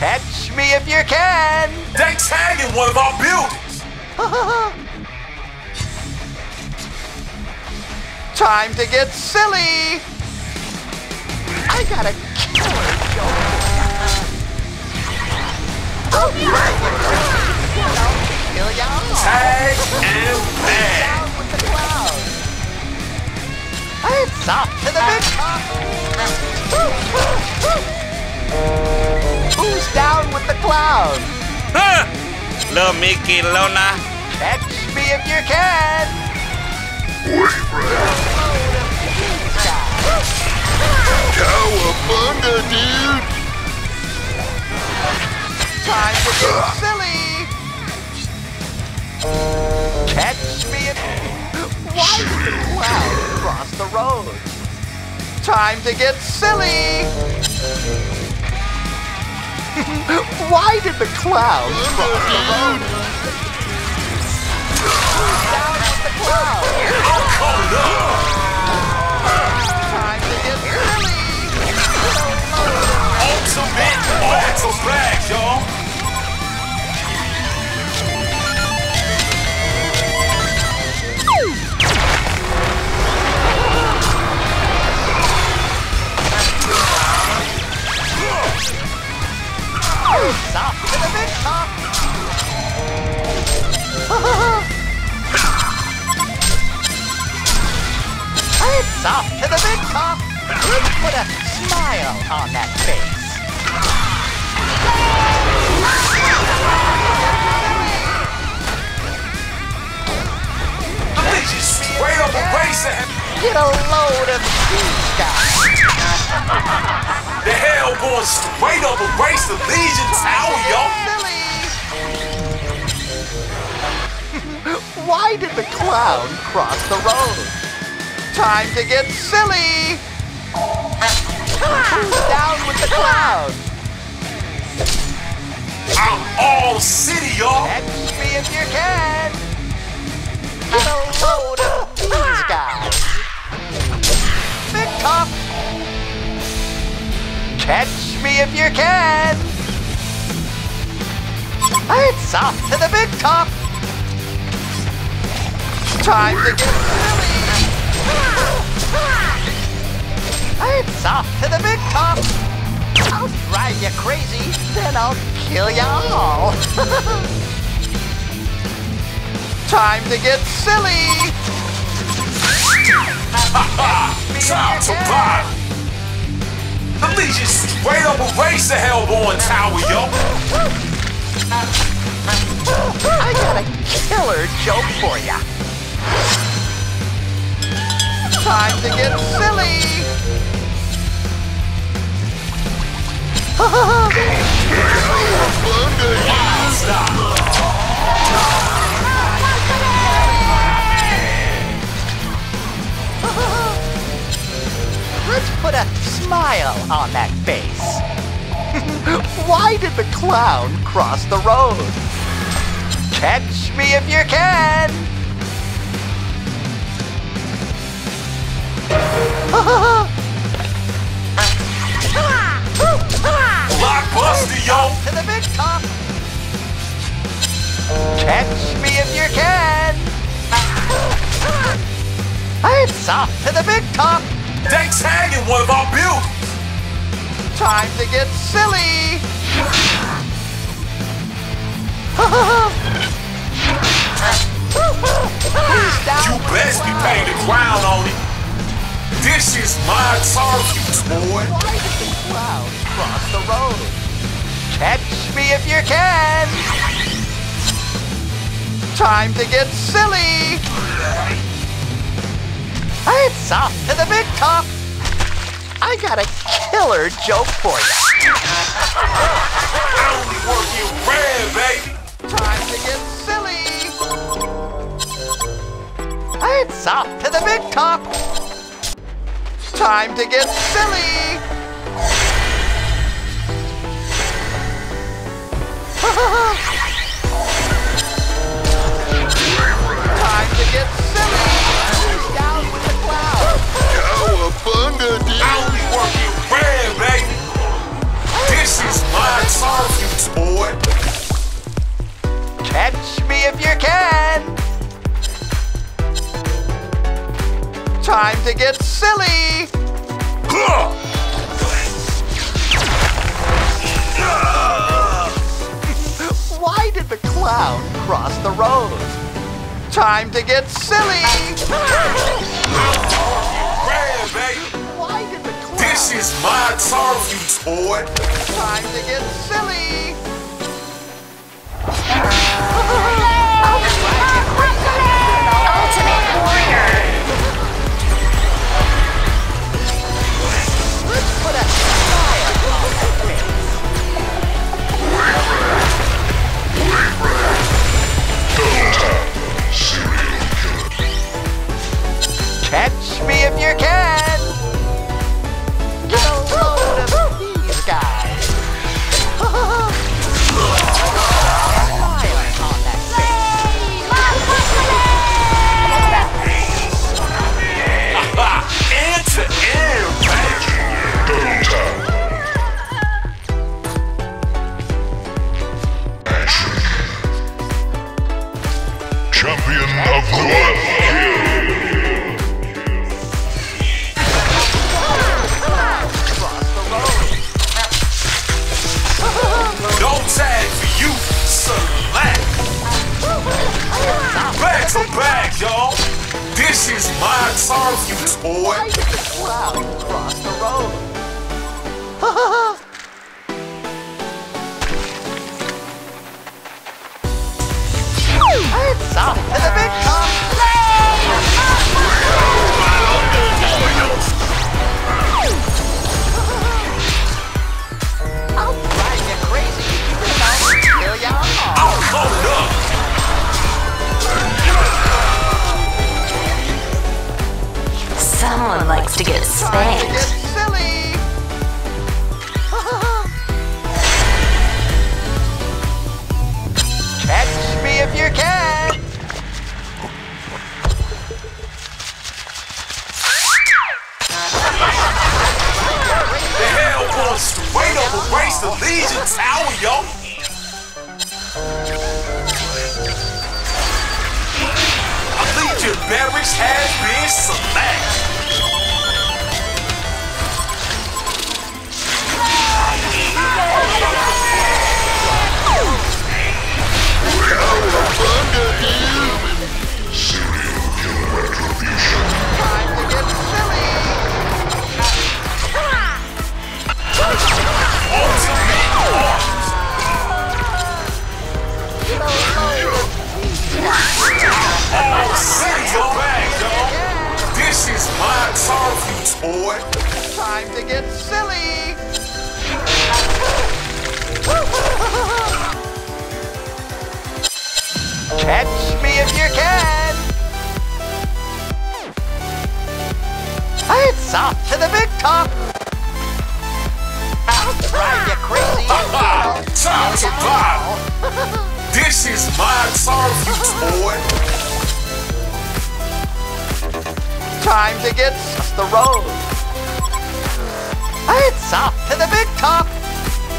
Catch me if you can! They tagged in one of our buildings! Time to get silly! I got a killer joke! Oh, tag and bag! It's off to the big top! Who's down with the clown? Huh! Little Mickey Lona! Catch me if you can! Cowabunga, dude! Time to be silly! Catch me if why did the clown cross the road? Time to get silly! Why did the clown cross the road? Who's down with the clown? Time to get silly! Ultimate battle flag, y'all! Stop to the big top! It's off to the big top! Put a smile on that face! The bitch is straight up racing! Get a load of these guys! The hell going straight up and race the Legion Tower, yo! Why did the clown cross the road? Time to get silly! Who's down with the clown? I'm all city, y'all! Catch me if you can! Get a load of these guys! Big top! Catch me if you can! It's off to the big top! Time to get silly! It's off to the big top! I'll drive you crazy, then I'll kill you all! Time to get silly! Time to ride! The Legion straight up erase the Hellborn Tower, yo! I got a killer joke for ya! Time to get silly! Let's put a smile on that face. Why did the clown cross the road? Catch me if you can! Blockbuster, yo! To the big top! Catch me if you can! It's off to the big top! They tag in one of our buildings! Time to get silly! You best be paying the crown on it! This is my target, boy! Why did the clown cross the road? Catch me if you can! Time to get silly! It's off to the big top! I got a killer joke for you! I only work you red, baby! Time to get silly! It's off to the big top! Time to get silly! Time to get silly! Cowabunga, dude! I only work in red, baby! This is my target! time to get silly! Why did the clown cross the road? Time to get silly! Why did the clown... This is my turn, you toy! Time to get silly! Ultimate Warrior! Let's put a fire on the face! Serial killer! Catch me if you can!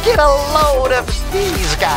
Get a load of these guys!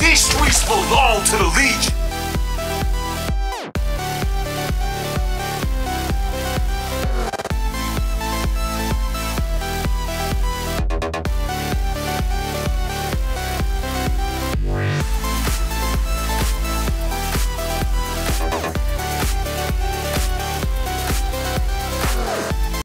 These streets belong to the Legion.